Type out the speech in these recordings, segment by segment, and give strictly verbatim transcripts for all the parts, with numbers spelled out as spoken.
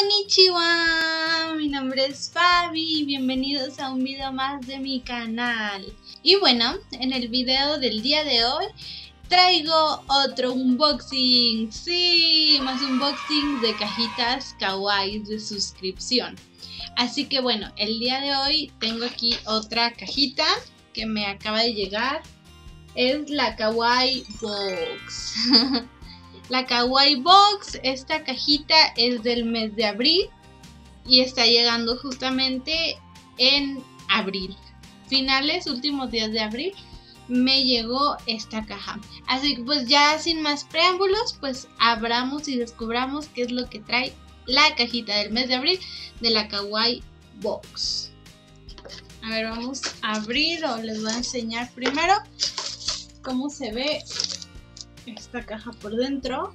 Konnichiwa, mi nombre es Fabi y bienvenidos a un video más de mi canal. Y bueno, en el video del día de hoy traigo otro unboxing, sí, más unboxing de cajitas kawaii de suscripción. Así que bueno, el día de hoy tengo aquí otra cajita que me acaba de llegar, es la Kawaii Box. La Kawaii Box, esta cajita es del mes de abril y está llegando justamente en abril. Finales, últimos días de abril, me llegó esta caja. Así que pues ya sin más preámbulos, pues abramos y descubramos qué es lo que trae la cajita del mes de abril de la Kawaii Box. A ver, vamos a abrir o les voy a enseñar primero cómo se ve esta caja por dentro.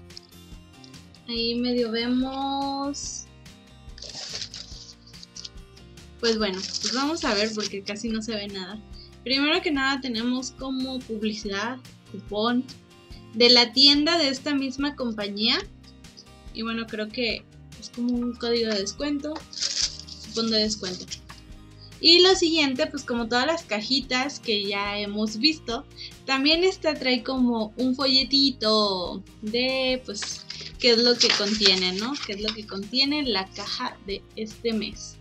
Ahí medio vemos. Pues bueno, pues vamos a ver porque casi no se ve nada. Primero que nada tenemos como publicidad, cupón de la tienda de esta misma compañía. Y bueno, creo que es como un código de descuento, cupón de descuento. Y lo siguiente, pues como todas las cajitas que ya hemos visto, también esta trae como un folletito de pues qué es lo que contiene, ¿no? Qué es lo que contiene la caja de este mes.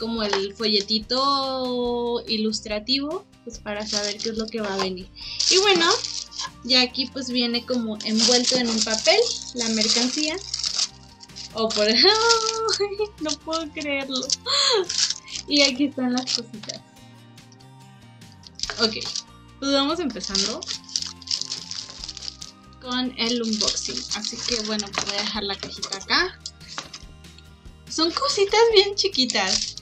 Como el folletito ilustrativo, pues para saber qué es lo que va a venir. Y bueno, ya aquí pues viene como envuelto en un papel la mercancía. O por... ¡Ay! No puedo creerlo. Y aquí están las cositas. Ok, pues vamos empezando con el unboxing. Así que bueno, voy a dejar la cajita acá. Son cositas bien chiquitas.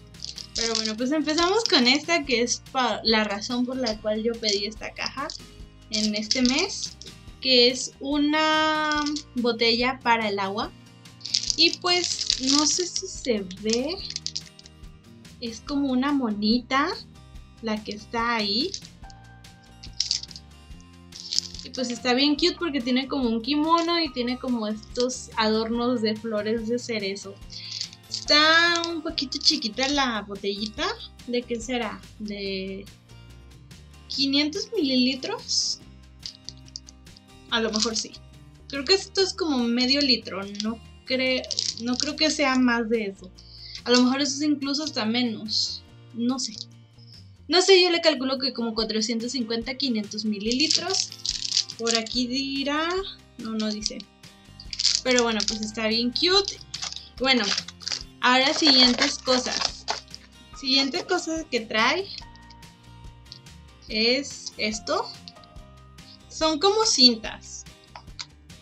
Pero bueno, pues empezamos con esta, que es la razón por la cual yo pedí esta caja en este mes, que es una botella para el agua. Y pues no sé si se ve... Es como una monita la que está ahí. Y pues está bien cute porque tiene como un kimono y tiene como estos adornos de flores de cerezo. Está un poquito chiquita la botellita. ¿De qué será? ¿De quinientos mililitros? A lo mejor sí. Creo que esto es como medio litro. No creo, no creo que sea más de eso. A lo mejor eso es incluso hasta menos. No sé. No sé, yo le calculo que como cuatrocientos cincuenta a quinientos mililitros. Por aquí dirá... No, no dice. Pero bueno, pues está bien cute. Bueno, ahora siguientes cosas. Siguiente cosa que trae es esto. Son como cintas.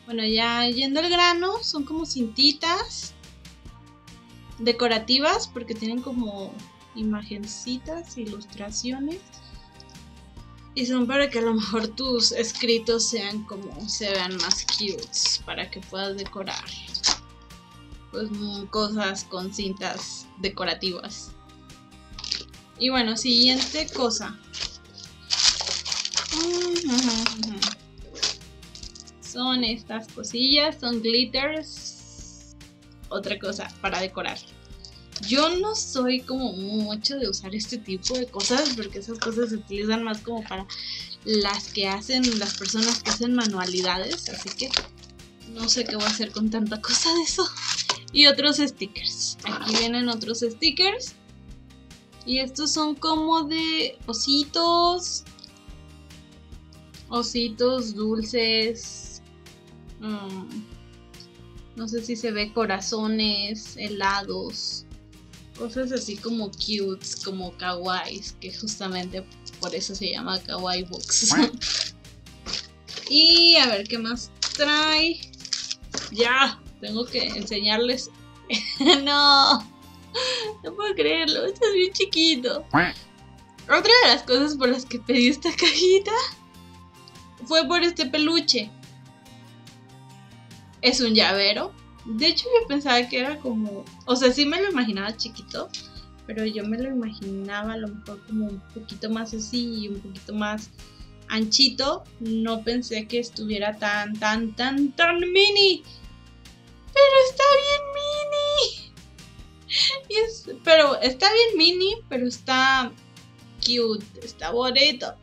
Bueno, ya yendo al grano, son como cintitas decorativas porque tienen como imagencitas, ilustraciones, y son para que a lo mejor tus escritos sean como se vean más cute, para que puedas decorar pues cosas con cintas decorativas. Y bueno, siguiente cosa, son estas cosillas, son glitters. Otra cosa para decorar. Yo no soy como mucho de usar este tipo de cosas porque esas cosas se utilizan más como para las que hacen, las personas que hacen manualidades, así que no sé qué voy a hacer con tanta cosa de eso. Y otros stickers. Aquí vienen otros stickers. Y estos son como de ositos. Ositos dulces. Mmm... No sé si se ve corazones, helados, cosas así como cute, como kawaiis, que justamente por eso se llama Kawaii Box. Y a ver qué más trae. Ya, tengo que enseñarles. No, no puedo creerlo, esto es bien chiquito. Otra de las cosas por las que pedí esta cajita fue por este peluche. Es un llavero. De hecho yo pensaba que era como... O sea, sí me lo imaginaba chiquito, pero yo me lo imaginaba a lo mejor como un poquito más así y un poquito más anchito. No pensé que estuviera tan, tan, tan, tan mini. Pero está bien mini. Y es, pero está bien mini, pero está cute, está bonito.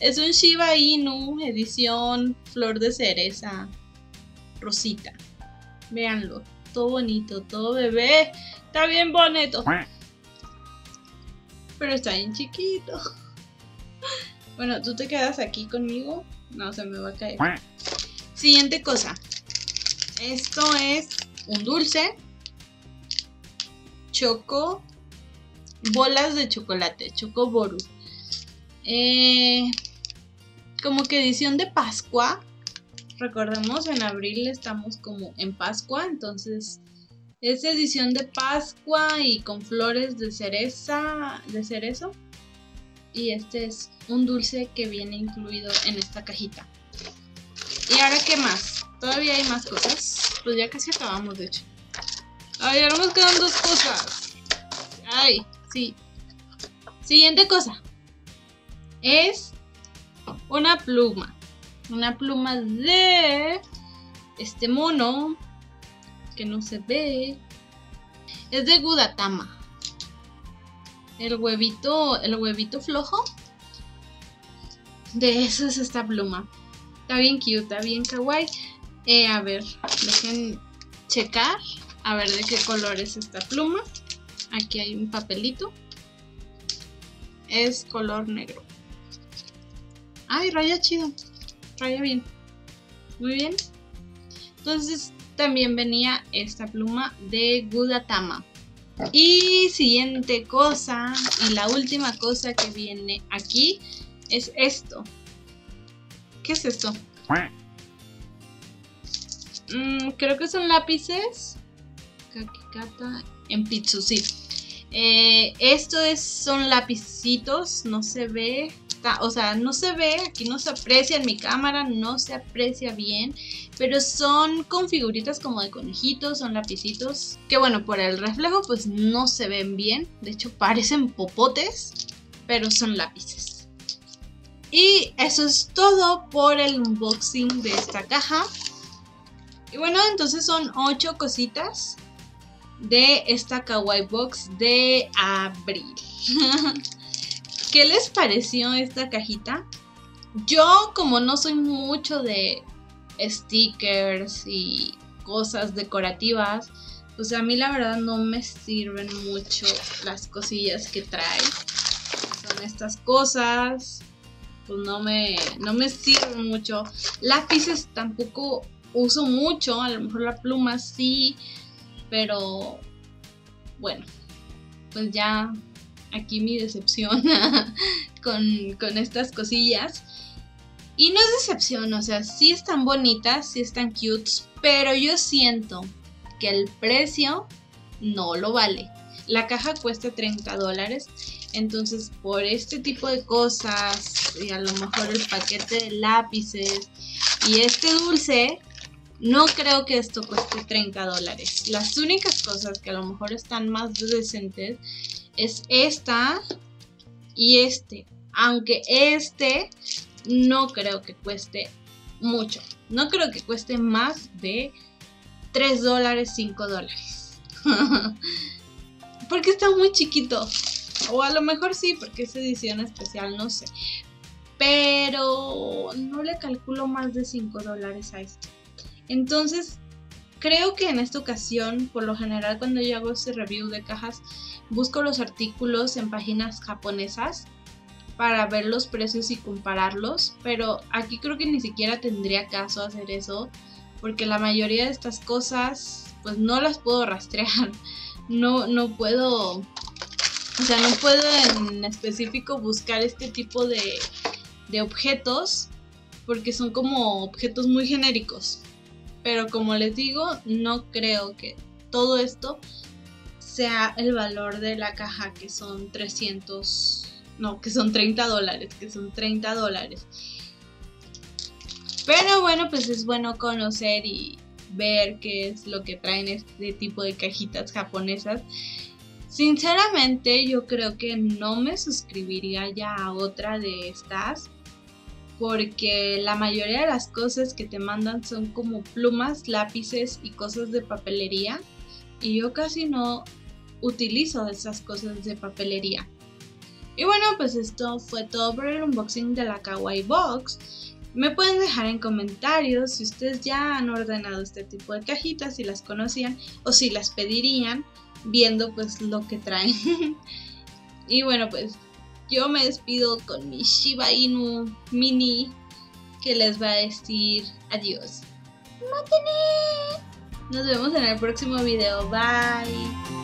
Es un Shiba Inu edición flor de cereza rosita. Véanlo, todo bonito, todo bebé. Está bien bonito. Pero está bien chiquito. Bueno, tú te quedas aquí conmigo. No, se me va a caer. Siguiente cosa. Esto es un dulce. Choco. Bolas de chocolate. Choco Ború. Eh, como que edición de Pascua. Recordemos, en abril estamos como en Pascua. Entonces es edición de Pascua y con flores de cereza. De cerezo. Y este es un dulce que viene incluido en esta cajita. ¿Y ahora qué más? Todavía hay más cosas. Pues ya casi acabamos, de hecho. Ay, ahora nos quedan dos cosas. Ay, sí. Siguiente cosa. Es una pluma. Una pluma de este mono que no se ve. Es de Gudetama. El huevito, el huevito flojo. De eso es esta pluma. Está bien cute, está bien kawaii. Eh, a ver, dejen checar. A ver de qué color es esta pluma. Aquí hay un papelito. Es color negro. Ay, raya chido. Raya bien. Muy bien. Entonces también venía esta pluma de Gudetama. Y siguiente cosa, y la última cosa que viene aquí, es esto. ¿Qué es esto? Mm, creo que son lápices. Kakikata en pizzu, sí. Eh, esto es, son lapicitos, no se ve. Está, o sea, no se ve, aquí no se aprecia en mi cámara, no se aprecia bien. Pero son con figuritas como de conejitos, son lapicitos. Que bueno, por el reflejo pues no se ven bien. De hecho parecen popotes, pero son lápices. Y eso es todo por el unboxing de esta caja. Y bueno, entonces son ocho cositas de esta Kawaii Box de abril. ¿Qué les pareció esta cajita? Yo, como no soy mucho de stickers y cosas decorativas, pues a mí la verdad no me sirven mucho las cosillas que trae. Son estas cosas. Pues no me, no me sirve mucho. Lápices tampoco uso mucho. A lo mejor la pluma sí. Pero bueno, pues ya aquí mi decepción con, con estas cosillas. Y no es decepción, o sea, sí están bonitas, sí están cute. Pero yo siento que el precio no lo vale. La caja cuesta treinta dólares. Entonces, por este tipo de cosas, y a lo mejor el paquete de lápices y este dulce, no creo que esto cueste treinta dólares. Las únicas cosas que a lo mejor están más decentes es esta y este. Aunque este no creo que cueste mucho. No creo que cueste más de tres dólares, cinco dólares. Porque está muy chiquito. O a lo mejor sí, porque es edición especial, no sé. Pero no le calculo más de cinco dólares a esto. Entonces, creo que en esta ocasión, por lo general cuando yo hago este review de cajas, busco los artículos en páginas japonesas para ver los precios y compararlos. Pero aquí creo que ni siquiera tendría caso hacer eso, porque la mayoría de estas cosas, pues no las puedo rastrear. No, no puedo... O sea, no puedo en específico buscar este tipo de, de objetos porque son como objetos muy genéricos. Pero como les digo, no creo que todo esto sea el valor de la caja, que son trescientos, no, que son treinta dólares, que son treinta dólares. Pero bueno, pues es bueno conocer y ver qué es lo que traen este tipo de cajitas japonesas. Sinceramente yo creo que no me suscribiría ya a otra de estas, porque la mayoría de las cosas que te mandan son como plumas, lápices y cosas de papelería, y yo casi no utilizo esas cosas de papelería. Y bueno, pues esto fue todo por el unboxing de la Kawaii Box. Me pueden dejar en comentarios si ustedes ya han ordenado este tipo de cajitas, si las conocían o si las pedirían, viendo pues lo que traen. Y bueno, pues yo me despido con mi Shiba Inu mini, que les va a decir adiós. ¡Matane! Nos vemos en el próximo video. Bye.